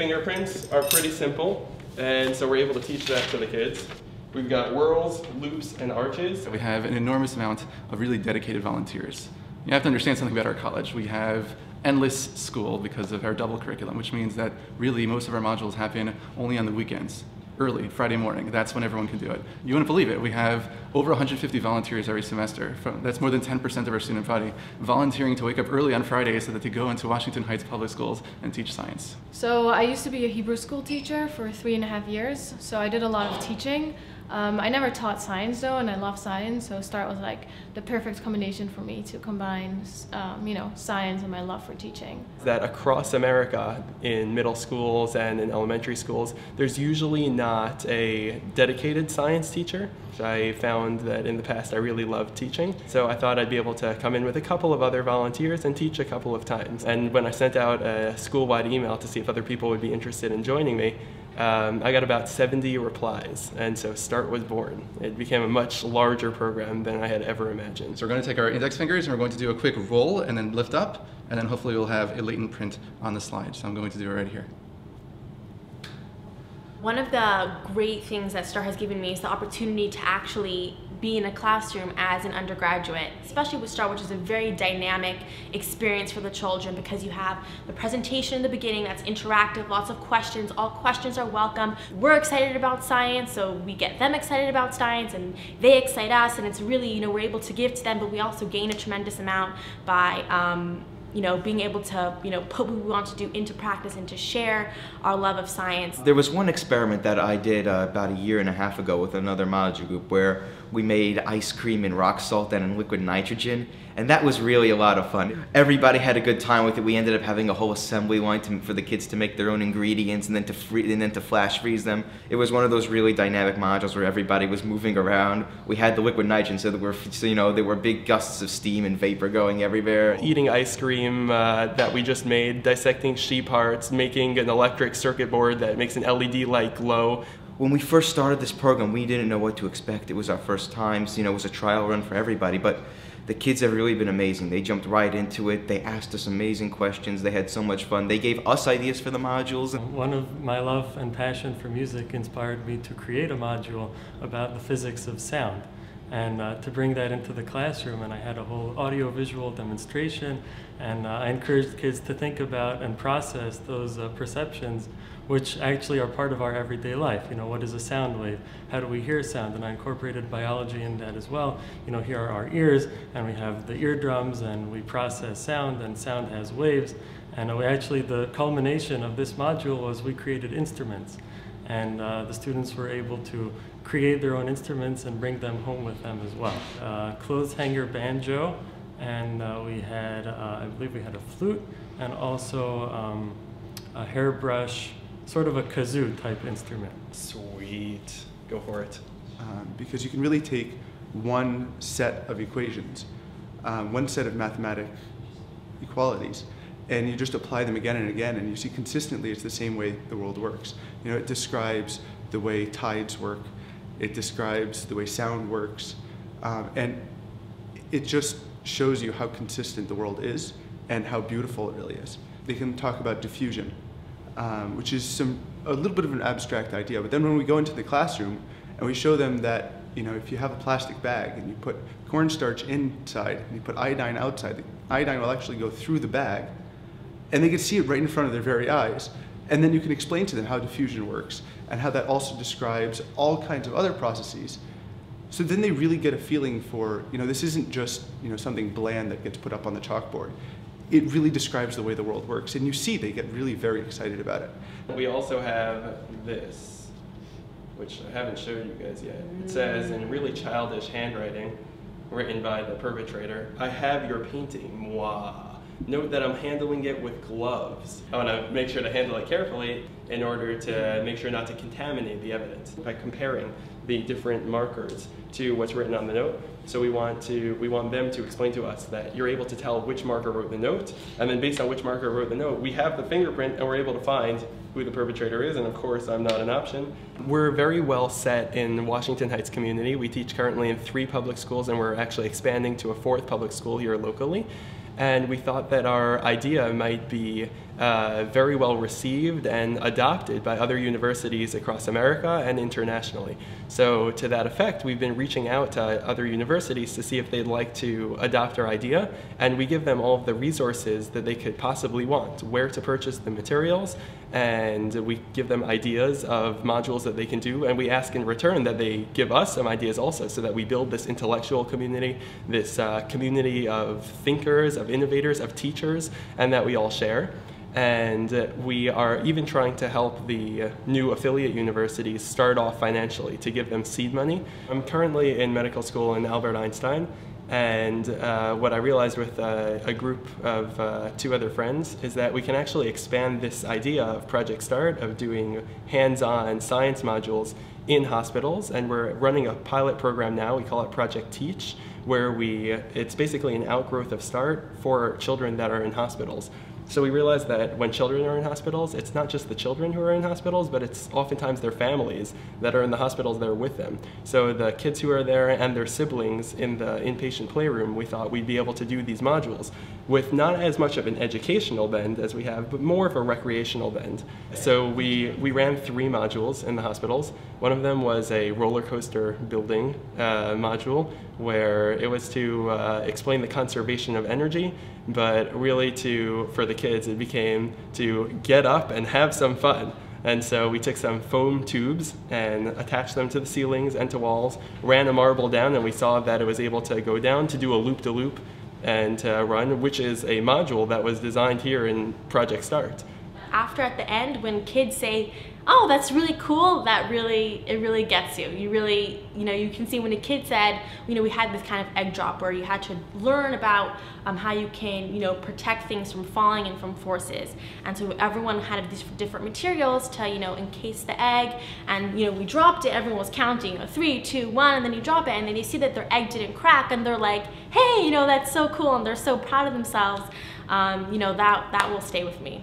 fingerprints are pretty simple, and so we're able to teach that to the kids. We've got whirls, loops, and arches. We have an enormous amount of really dedicated volunteers. You have to understand something about our college. We have endless school because of our double curriculum, which means that really most of our modules happen only on the weekends. Early, Friday morning, that's when everyone can do it. You wouldn't believe it, we have over 150 volunteers every semester. That's more than 10% of our student body volunteering to wake up early on Fridays so that they go into Washington Heights Public Schools and teach science. So I used to be a Hebrew school teacher for 3.5 years, so I did a lot of teaching. I never taught science though, and I love science, so START was like the perfect combination for me to combine science and my love for teaching. That across America, in middle schools and in elementary schools, there's usually not a dedicated science teacher. I found that in the past I really loved teaching, so I thought I'd be able to come in with a couple of other volunteers and teach a couple of times. And when I sent out a school-wide email to see if other people would be interested in joining me, I got about 70 replies, and so START was born. It became a much larger program than I had ever imagined. So we're going to take our index fingers and we're going to do a quick roll and then lift up, and then hopefully we'll have a latent print on the slide. So I'm going to do it right here. One of the great things that START has given me is the opportunity to actually be in a classroom as an undergraduate, especially with START, which is a very dynamic experience for the children because you have the presentation in the beginning that's interactive, lots of questions, all questions are welcome. We're excited about science, so we get them excited about science and they excite us, and it's really, we're able to give to them, but we also gain a tremendous amount by being able to, put what we want to do into practice and to share our love of science. There was one experiment that I did about 1.5 years ago with another biology group where we made ice cream in rock salt and in liquid nitrogen, and that was really a lot of fun. Everybody had a good time with it. We ended up having a whole assembly line for the kids to make their own ingredients and then to flash freeze them. It was one of those really dynamic modules where everybody was moving around. We had the liquid nitrogen, so there were big gusts of steam and vapor going everywhere. Eating ice cream that we just made, dissecting sheep hearts, making an electric circuit board that makes an LED light glow. When we first started this program, we didn't know what to expect. It was our first time, it was a trial run for everybody, but the kids have really been amazing. They jumped right into it. They asked us amazing questions. They had so much fun. They gave us ideas for the modules. One of my love and passion for music inspired me to create a module about the physics of sound, and to bring that into the classroom, and I had a whole audio-visual demonstration, and I encouraged kids to think about and process those perceptions, which actually are part of our everyday life. What is a sound wave? How do we hear sound? And I incorporated biology in that as well. Here are our ears, and we have the eardrums, and we process sound, and sound has waves. And actually, the culmination of this module was we created instruments. And the students were able to create their own instruments and bring them home with them as well. Clothes hanger banjo, and we had, I believe we had a flute, and also a hairbrush, sort of a kazoo type instrument. Sweet, go for it. Because you can really take one set of equations, one set of mathematic equalities, and you just apply them again and again, and you see consistently it's the same way the world works. It describes the way tides work, it describes the way sound works, and it just shows you how consistent the world is and how beautiful it really is. They can talk about diffusion, which is a little bit of an abstract idea, but then when we go into the classroom and we show them that if you have a plastic bag and you put cornstarch inside and you put iodine outside, the iodine will actually go through the bag, and they can see it right in front of their very eyes. And then you can explain to them how diffusion works and how that also describes all kinds of other processes. So then they really get a feeling for, this isn't just, something bland that gets put up on the chalkboard. It really describes the way the world works. And you see they get really very excited about it. We also have this, which I haven't showed you guys yet. It says in really childish handwriting, written by the perpetrator, "I have your painting, moi." Note that I'm handling it with gloves. I want to make sure to handle it carefully in order to make sure not to contaminate the evidence by comparing the different markers to what's written on the note. So we want them to explain to us that you're able to tell which marker wrote the note, and then based on which marker wrote the note, we have the fingerprint and we're able to find who the perpetrator is, and of course I'm not an option. We're very well set in the Washington Heights community. We teach currently in 3 public schools, and we're actually expanding to a 4th public school here locally. And we thought that our idea might be very well received and adopted by other universities across America and internationally. So to that effect, we've been reaching out to other universities to see if they'd like to adopt our idea, and we give them all of the resources that they could possibly want, where to purchase the materials, and we give them ideas of modules that they can do, and we ask in return that they give us some ideas also, so that we build this intellectual community, this community of thinkers, of innovators, of teachers, and that we all share. And we are even trying to help the new affiliate universities start off financially to give them seed money. I'm currently in medical school in Albert Einstein, and what I realized with a group of two other friends is that we can actually expand this idea of Project START, of doing hands-on science modules in hospitals, and we're running a pilot program now. We call it Project Teach, where it's basically an outgrowth of START for children that are in hospitals. So we realize that when children are in hospitals, it's not just the children who are in hospitals, but it's oftentimes their families that are in the hospitals that are with them. So the kids who are there and their siblings in the inpatient playroom, we thought we'd be able to do these modules with not as much of an educational bend as we have, but more of a recreational bend. So we ran 3 modules in the hospitals. One of them was a roller coaster building module, where it was to explain the conservation of energy, but really for the kids it became to get up and have some fun. And so we took some foam tubes and attached them to the ceilings and to walls, ran a marble down, and we saw that it was able to go down to do a loop-de-loop and to run, which is a module that was designed here in Project START. After, at the end, when kids say, "Oh, that's really cool," it really gets you. You can see when a kid said, we had this kind of egg drop where you had to learn about how you can, protect things from falling and from forces. And so everyone had these different materials to, encase the egg. And, we dropped it, everyone was counting, 3, 2, 1, and then you drop it, and then you see that their egg didn't crack, and they're like, "Hey, that's so cool," and they're so proud of themselves. That will stay with me.